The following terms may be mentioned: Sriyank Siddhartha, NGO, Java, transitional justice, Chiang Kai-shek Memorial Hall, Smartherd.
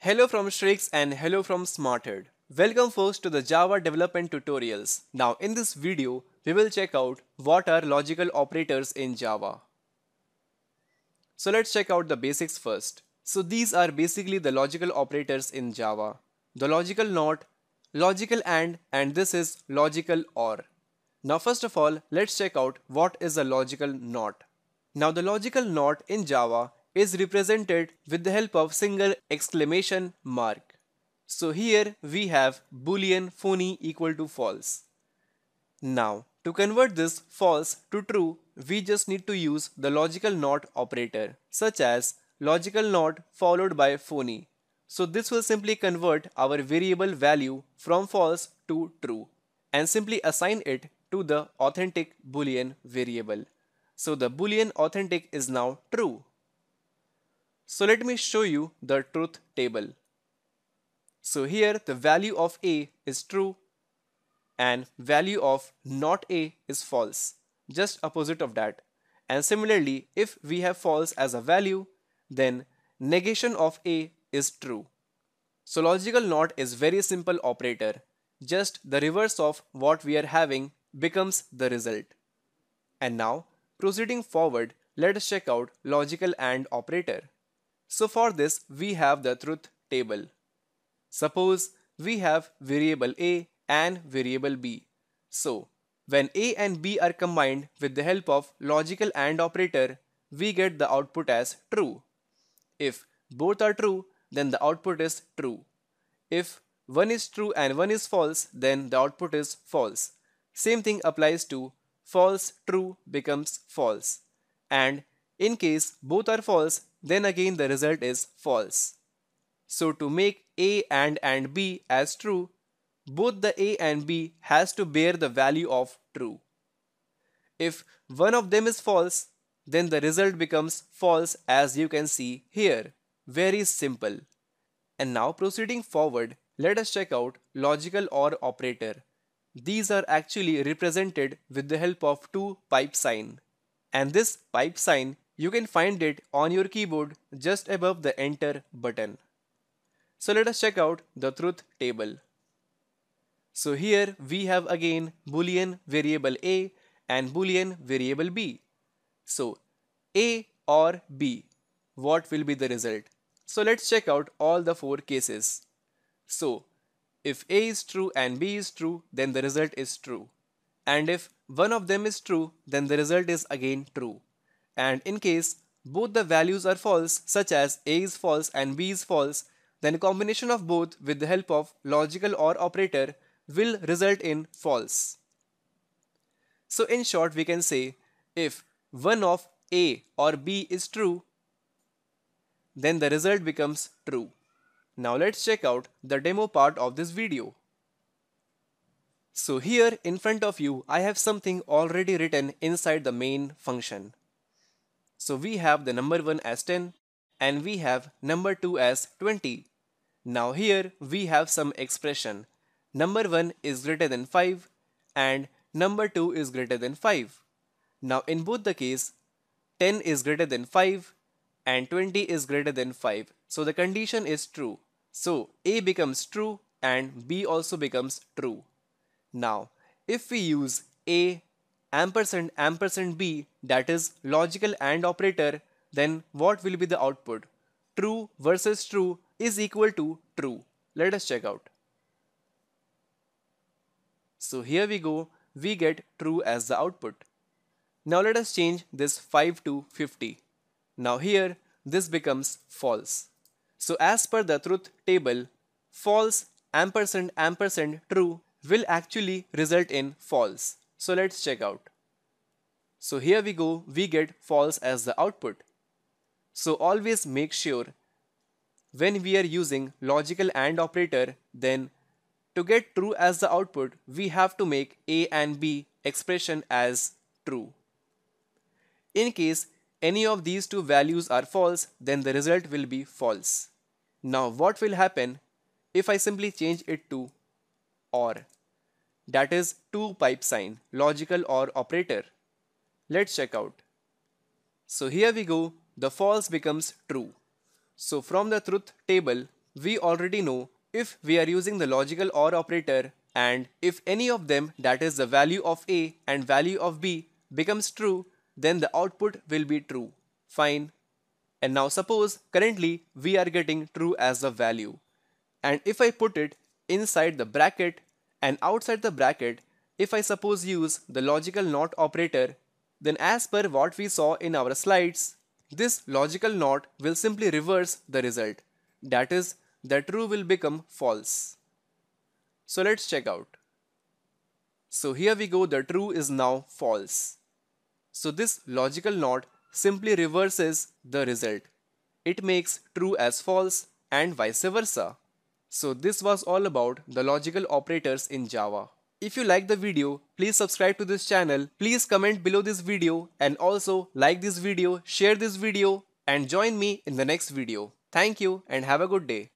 Hello from Sriyank and hello from Smartherd. Welcome folks to the Java development tutorials. Now in this video, we will check out what are logical operators in Java. So let's check out the basics first. So these are basically the logical operators in Java. The logical not, logical and this is logical or. Now first of all, let's check out what is a logical not. Now the logical not in Java is represented with the help of single exclamation mark. So here we have boolean phony equal to false. Now to convert this false to true, we just need to use the logical not operator, such as logical not followed by phony. So this will simply convert our variable value from false to true and simply assign it to the authentic boolean variable. So the boolean authentic is now true. So let me show you the truth table. So here the value of A is true and value of not A is false, just opposite of that. And similarly, if we have false as a value, then negation of A is true. So logical not is very simple operator, just the reverse of what we are having becomes the result. And now proceeding forward, let us check out logical and operator. So for this, we have the truth table. Suppose we have variable A and variable B. So when A and B are combined with the help of logical and operator, we get the output as true. If both are true, then the output is true. If one is true and one is false, then the output is false. Same thing applies to false, true becomes false. And in case both are false, then again the result is false. So to make A and B as true, both the A and B has to bear the value of true. If one of them is false, then the result becomes false, as you can see here. Very simple. And now proceeding forward, let us check out logical OR operator. These are actually represented with the help of two pipe sign. And this pipe sign, you can find it on your keyboard just above the enter button. So let us check out the truth table. So here we have again boolean variable A and boolean variable B. So A or B, what will be the result? So let's check out all the four cases. So if A is true and B is true, then the result is true. And if one of them is true, then the result is again true. And in case both the values are false, such as A is false and B is false, then a combination of both with the help of logical OR operator will result in false. So in short, we can say if one of A or B is true, then the result becomes true. Now let's check out the demo part of this video. So here in front of you, I have something already written inside the main function. So we have the number 1 as 10 and we have number 2 as 20. Now here we have some expression. Number 1 is greater than 5 and number 2 is greater than 5. Now in both the case, 10 is greater than 5 and 20 is greater than 5. So the condition is true. So A becomes true and B also becomes true. Now if we use A &&B, that is logical and operator, then what will be the output? True versus true is equal to true. Let us check out. So here we go, we get true as the output. Now let us change this 5 to 50. Now here this becomes false. So as per the truth table, false &&, true will actually result in false. So let's check out. So here we go, we get false as the output. So always make sure when we are using logical and operator, then to get true as the output, we have to make A and B expression as true. In case any of these two values are false, then the result will be false. Now what will happen if I simply change it to OR? That is two pipe sign, logical OR operator. Let's check out. So here we go, the false becomes true. So from the truth table, we already know if we are using the logical OR operator, and if any of them, that is the value of A and value of B, becomes true, then the output will be true. Fine. And now suppose currently we are getting true as the value. And if I put it inside the bracket and outside the bracket, if I suppose use the logical NOT operator, then as per what we saw in our slides, this logical NOT will simply reverse the result. That is, the true will become false. So let's check out. So here we go, the true is now false. So this logical NOT simply reverses the result. It makes true as false and vice versa. So this was all about the logical operators in Java. If you like the video, please subscribe to this channel. Please comment below this video and also like this video, share this video, and join me in the next video. Thank you and have a good day.